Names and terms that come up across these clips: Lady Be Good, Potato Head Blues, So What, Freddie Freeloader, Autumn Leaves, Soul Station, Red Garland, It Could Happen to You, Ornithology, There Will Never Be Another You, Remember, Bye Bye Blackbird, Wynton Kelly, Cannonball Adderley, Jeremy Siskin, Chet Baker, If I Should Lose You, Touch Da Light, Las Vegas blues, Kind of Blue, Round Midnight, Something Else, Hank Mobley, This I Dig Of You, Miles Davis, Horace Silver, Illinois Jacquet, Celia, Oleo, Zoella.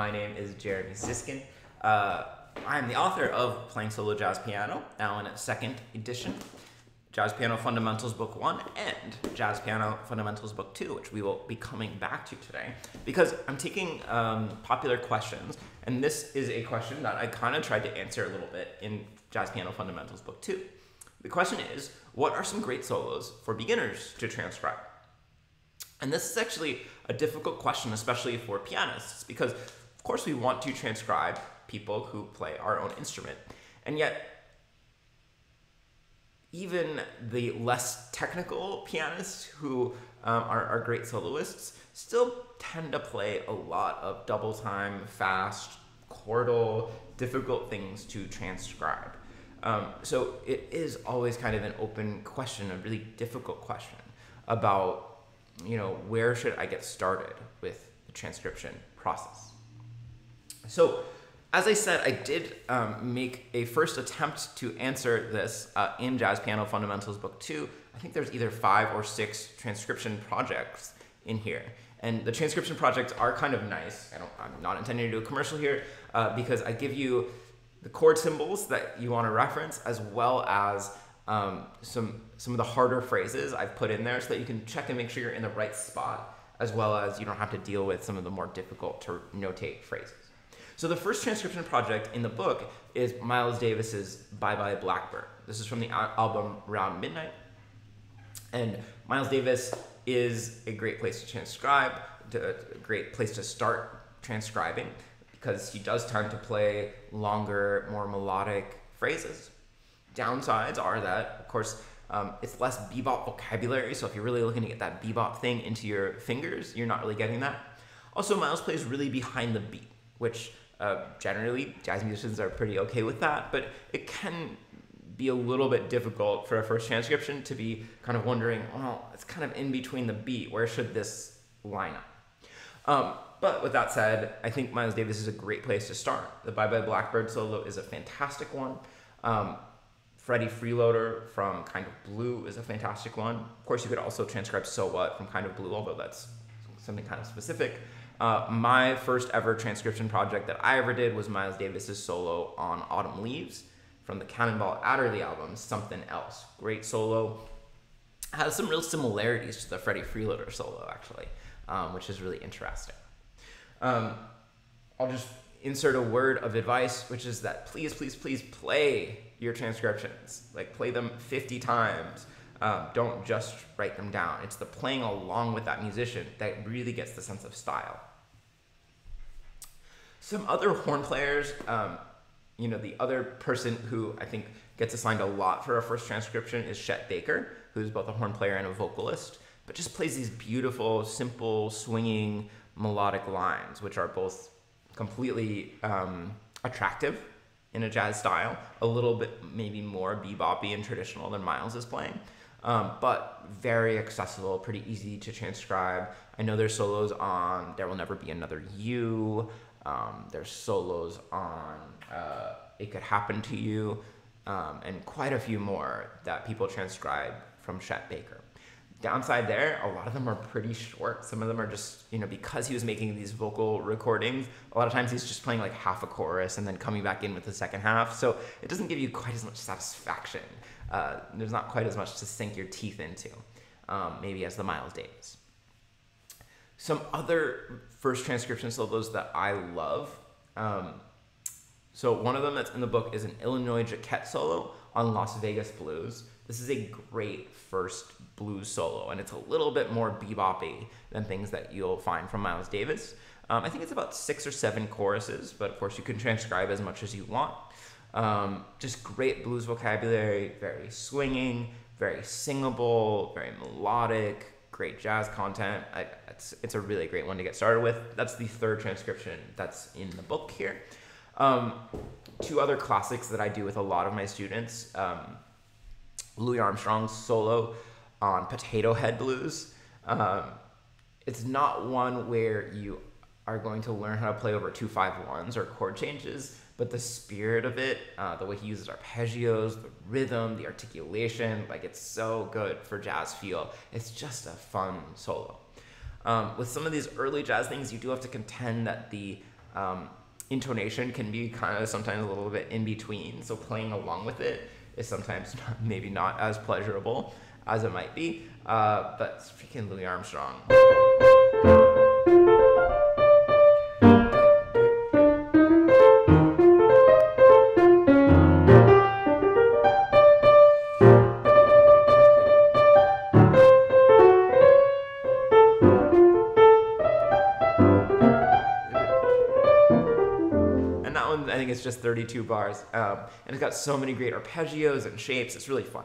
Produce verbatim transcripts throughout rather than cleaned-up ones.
My name is Jeremy Siskin. Uh, I am the author of Playing Solo Jazz Piano, now in its second edition, Jazz Piano Fundamentals Book one and Jazz Piano Fundamentals Book two, which we will be coming back to today, because I'm taking um, popular questions, and this is a question that I kind of tried to answer a little bit in Jazz Piano Fundamentals Book two. The question is, what are some great solos for beginners to transcribe? And this is actually a difficult question, especially for pianists, because of course we want to transcribe people who play our own instrument. And yet, even the less technical pianists who um, are, are great soloists still tend to play a lot of double time, fast, chordal, difficult things to transcribe. Um, so it is always kind of an open question, a really difficult question about, you know, where should I get started with the transcription process? So, as I said, I did um, make a first attempt to answer this uh, in Jazz Piano Fundamentals Book two. I think there's either five or six transcription projects in here. And the transcription projects are kind of nice. I don't, I'm not intending to do a commercial here uh, because I give you the chord symbols that you want to reference, as well as Um, some some of the harder phrases I've put in there so that you can check and make sure you're in the right spot, as well as you don't have to deal with some of the more difficult to notate phrases. So the first transcription project in the book is Miles Davis's Bye Bye Blackbird. This is from the album Round Midnight. And Miles Davis is a great place to transcribe, a great place to start transcribing, because he does tend to play longer, more melodic phrases. Downsides are that, of course, um, it's less bebop vocabulary, so if you're really looking to get that bebop thing into your fingers, you're not really getting that. Also, Miles plays really behind the beat, which uh, generally jazz musicians are pretty okay with that, but it can be a little bit difficult for a first transcription to be kind of wondering, well, it's kind of in between the beat, where should this line up? Um, but with that said, I think Miles Davis is a great place to start. The Bye Bye Blackbird solo is a fantastic one. Um, Freddie Freeloader from Kind of Blue is a fantastic one. Of course, you could also transcribe So What from Kind of Blue, although that's something kind of specific. Uh, my first ever transcription project that I ever did was Miles Davis's solo on Autumn Leaves from the Cannonball Adderley album, Something Else. Great solo. Has some real similarities to the Freddie Freeloader solo, actually, um, which is really interesting. Um, I'll just insert a word of advice, which is that please, please, please play your transcriptions. Like, play them fifty times. Um, don't just write them down. It's the playing along with that musician that really gets the sense of style. Some other horn players, um, you know, the other person who I think gets assigned a lot for a first transcription is Chet Baker, who's both a horn player and a vocalist, but just plays these beautiful, simple, swinging, melodic lines, which are both completely um, attractive in a jazz style, a little bit maybe more beboppy and traditional than Miles is playing, um, but very accessible, pretty easy to transcribe. I know there's solos on There Will Never Be Another You, um, there's solos on uh, It Could Happen to You, um, and quite a few more that people transcribe from Chet Baker. Downside there, a lot of them are pretty short. Some of them are just, you know, because he was making these vocal recordings, a lot of times he's just playing like half a chorus and then coming back in with the second half. So it doesn't give you quite as much satisfaction. Uh, there's not quite as much to sink your teeth into, um, maybe as the Miles Davis. Some other first transcription solos that I love. Um, so one of them that's in the book is an Illinois Jacquet solo on Las Vegas Blues. This is a great first blues solo, and it's a little bit more beboppy than things that you'll find from Miles Davis. Um, I think it's about six or seven choruses, but of course you can transcribe as much as you want. Um, just great blues vocabulary, very swinging, very singable, very melodic, great jazz content. I, it's, it's a really great one to get started with. That's the third transcription that's in the book here. Um, two other classics that I do with a lot of my students. Um, Louis Armstrong's solo on Potato Head Blues. Um, it's not one where you are going to learn how to play over two five ones or chord changes, but the spirit of it, uh, the way he uses arpeggios, the rhythm, the articulation, like, it's so good for jazz feel. It's just a fun solo. Um, with some of these early jazz things, you do have to contend that the um, intonation can be kind of sometimes a little bit in between. So playing along with it is sometimes not, maybe not as pleasurable as it might be. Uh, but freaking Louis Armstrong. It's just thirty-two bars, um, and it's got so many great arpeggios and shapes. It's really fun.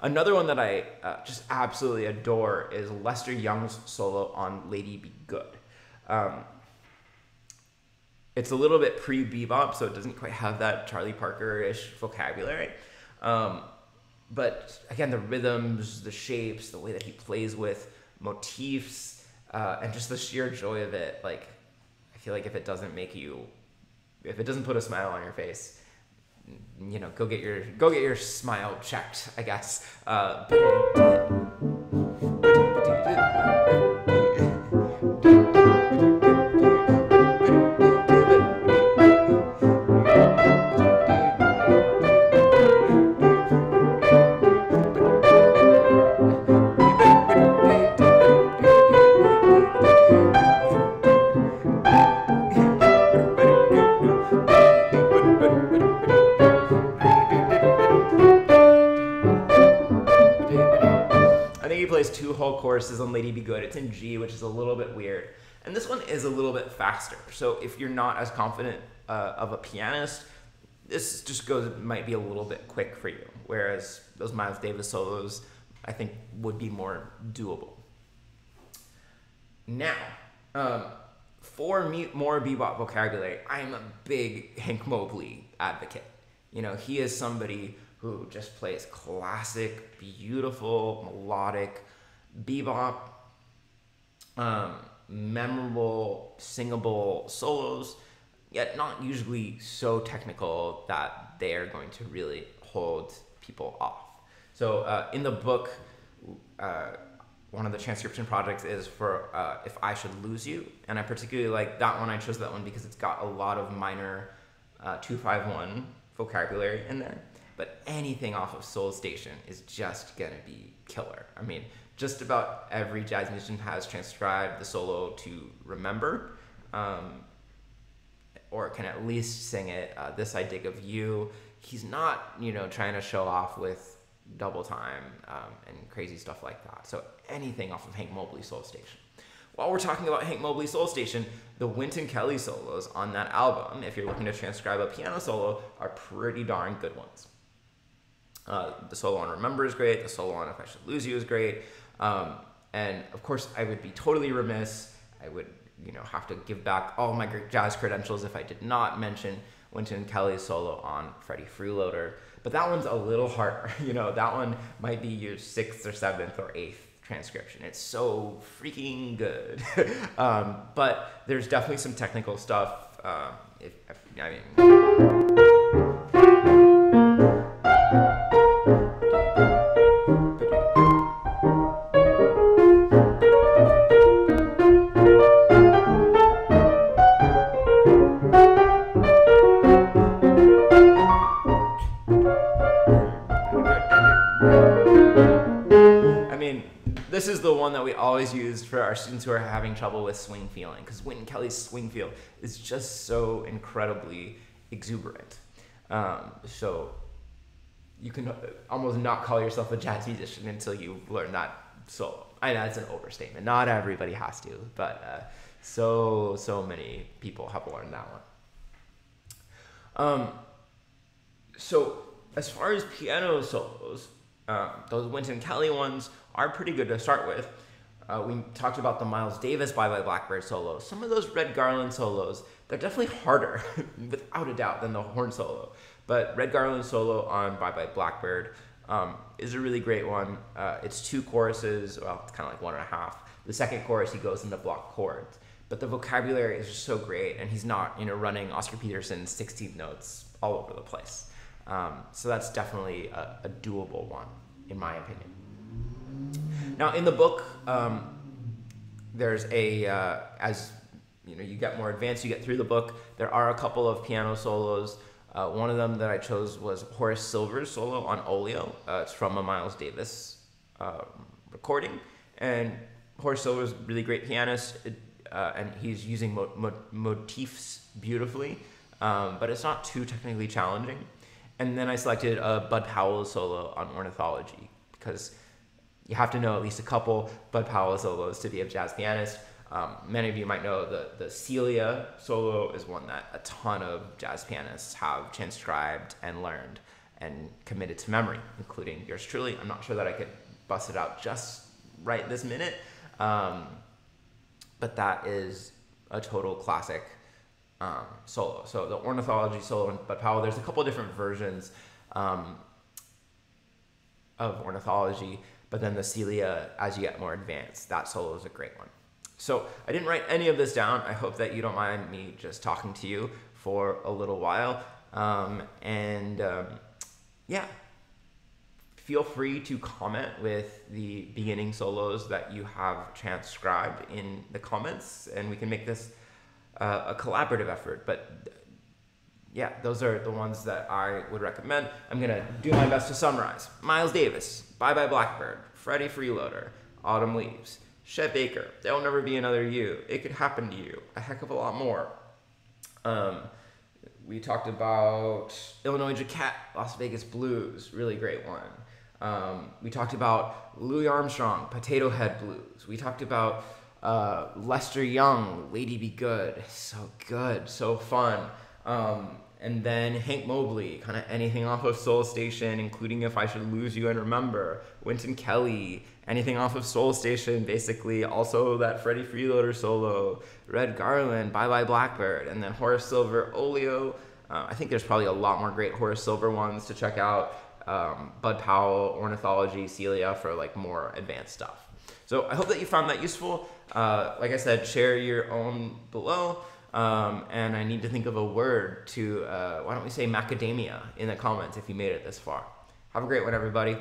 Another one that I uh, just absolutely adore is Lester Young's solo on Lady Be Good. Um, it's a little bit pre-bebop, so it doesn't quite have that Charlie Parker-ish vocabulary. Um, but again, the rhythms, the shapes, the way that he plays with motifs, uh, and just the sheer joy of it. Like, I feel like if it doesn't make you If it doesn't put a smile on your face, you know, go get your go get your smile checked, I guess. Uh, Choruses on Lady Be Good. It's in G, which is a little bit weird. And this one is a little bit faster. So if you're not as confident uh, of a pianist, this just goes, might be a little bit quick for you. Whereas those Miles Davis solos, I think, would be more doable. Now, um, for me, more bebop vocabulary, I'm a big Hank Mobley advocate. You know, he is somebody who just plays classic, beautiful, melodic, bebop, um, memorable, singable solos, yet not usually so technical that they are going to really hold people off. So uh, in the book, uh, one of the transcription projects is for uh, If I Should Lose You, and I particularly like that one. I chose that one because it's got a lot of minor uh, two five one vocabulary in there, but anything off of Soul Station is just gonna be killer. I mean, just about every jazz musician has transcribed the solo to Remember, um, or can at least sing it. Uh, This I Dig Of You. He's not, you know, trying to show off with double time um, and crazy stuff like that. So anything off of Hank Mobley's Soul Station. While we're talking about Hank Mobley's Soul Station, the Wynton Kelly solos on that album, if you're looking to transcribe a piano solo, are pretty darn good ones. Uh, the solo on Remember is great. The solo on If I Should Lose You is great. Um, and of course, I would be totally remiss. I would, you know, have to give back all my great jazz credentials if I did not mention Wynton Kelly's solo on Freddie Freeloader. But that one's a little harder. You know, that one might be your sixth or seventh or eighth transcription. It's so freaking good. um, but there's definitely some technical stuff. Um, if, if, I mean. This is the one that we always used for our students who are having trouble with swing feeling, because Wynton Kelly's swing feel is just so incredibly exuberant. Um, so you can almost not call yourself a jazz musician until you learn that solo. I know it's an overstatement. Not everybody has to, but uh, so, so many people have learned that one. Um, so as far as piano solos, um, those Wynton Kelly ones are pretty good to start with. Uh, we talked about the Miles Davis Bye Bye Blackbird solo. Some of those Red Garland solos, they're definitely harder, without a doubt, than the horn solo. But Red Garland solo on Bye Bye Blackbird um, is a really great one. Uh, it's two choruses, well, it's kind of like one and a half. The second chorus, he goes into block chords. But the vocabulary is just so great, and he's not, you know, running Oscar Peterson's sixteenth notes all over the place. Um, so that's definitely a, a doable one, in my opinion. Now, in the book, um, there's a, uh, as you know, you get more advanced, you get through the book. There are a couple of piano solos. Uh, one of them that I chose was Horace Silver's solo on Oleo. Uh, it's from a Miles Davis um, recording. And Horace Silver's a really great pianist, uh, and he's using mo mo motifs beautifully, um, but it's not too technically challenging. And then I selected a Bud Powell solo on Ornithology, because you have to know at least a couple Bud Powell solos to be a jazz pianist. Um, many of you might know the, the Celia solo is one that a ton of jazz pianists have transcribed and learned and committed to memory, including yours truly. I'm not sure that I could bust it out just right this minute, um, but that is a total classic um, solo. So the Ornithology solo in Bud Powell, there's a couple different versions um, of Ornithology, but then the Celia, as you get more advanced, that solo is a great one. So I didn't write any of this down. I hope that you don't mind me just talking to you for a little while. Um, and um, yeah, feel free to comment with the beginning solos that you have transcribed in the comments, and we can make this uh, a collaborative effort. But yeah, those are the ones that I would recommend. I'm gonna do my best to summarize. Miles Davis, Bye Bye Blackbird, Freddie Freeloader, Autumn Leaves, Chet Baker, There Will Never Be Another You, It Could Happen to You, a heck of a lot more. Um, we talked about Illinois Jacquet, Las Vegas Blues, really great one. Um, we talked about Louis Armstrong, Potato Head Blues. We talked about uh, Lester Young, Lady Be Good, so good, so fun. Um, and then Hank Mobley, kind of anything off of Soul Station, including If I Should Lose You and Remember, Wynton Kelly, anything off of Soul Station, basically. Also that Freddie Freeloader solo, Red Garland, Bye Bye Blackbird, and then Horace Silver, Oleo. Uh, I think there's probably a lot more great Horace Silver ones to check out. Um, Bud Powell, Ornithology, Celia for like more advanced stuff. So I hope that you found that useful. Uh, like I said, share your own below. Um, and I need to think of a word to, uh, why don't we say macadamia in the comments if you made it this far. Have a great one, everybody.